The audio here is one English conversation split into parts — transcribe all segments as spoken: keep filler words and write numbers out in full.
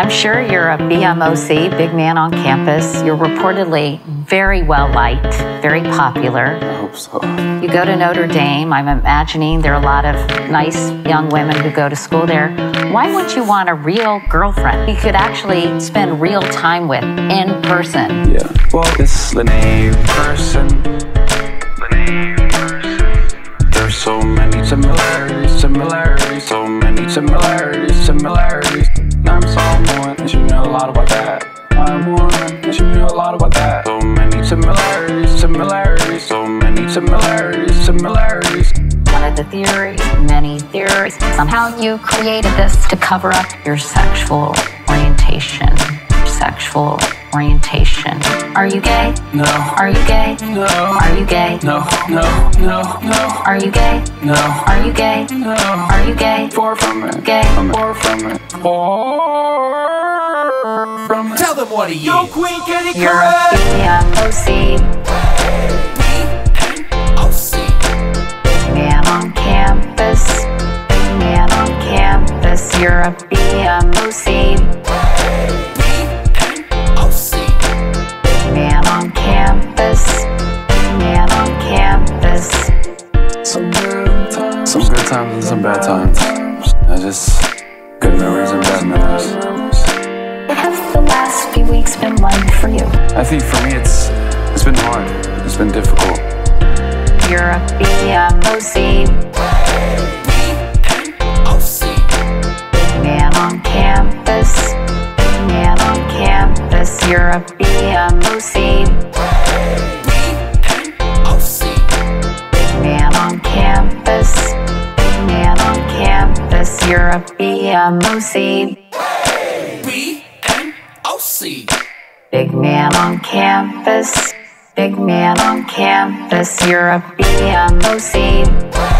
I'm sure you're a B M O C, big man on campus. You're reportedly very well-liked, very popular. I hope so. You go to Notre Dame. I'm imagining there are a lot of nice young women who go to school there. Why wouldn't you want a real girlfriend you could actually spend real time with in person? Yeah. Well, it's the name person. The name person. There's so many similarities, similarities, so many similarities, similarities. I'm someone, and she knew a lot about that. I'm a woman, and she knew a lot about that. So many similarities, similarities, so many similarities, similarities. One of the theories, many theories. Somehow you created this to cover up your sexual orientation. Sexual orientation. Are you gay? No. Are you gay? No. Are you gay? No. No. No. No. Are you gay? No. Are you gay? No. Are you gay? Far from it. Gay. Far from it. Far from it. Tell them what are you? Yo, Queen Katie Couric. You're a B M O C. B M O C. Big man on campus. Big man on campus. You're a B M O C. Some good times and some bad times. I just good memories and bad memories. What have the last few weeks been like for you? I think for me it's it's been hard. It's been difficult. You're a B M O C. Big man on campus. Big man on campus. You're a B M O C. You're a B M O C. B M O C. Big man on campus. Big man on campus. You're a B M O C. B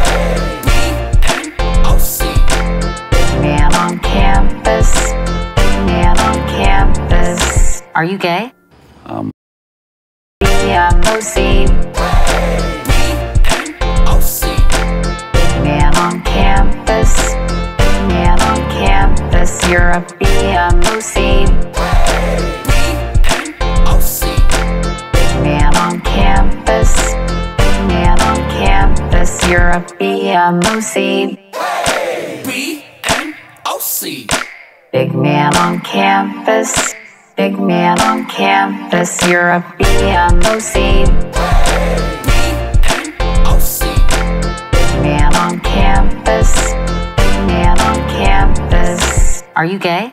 M O C. Big man on campus. Big man on campus. Are you gay? Um. B M O C. B M O C. Big man on campus. You're a B M O C. B M O C. Big man on campus. Big man on campus. You're a B M O C. B M O C. Big man on campus. Big man on campus. You're a B M O C. B M O C. Big man on campus. Big man on campus. Are you gay?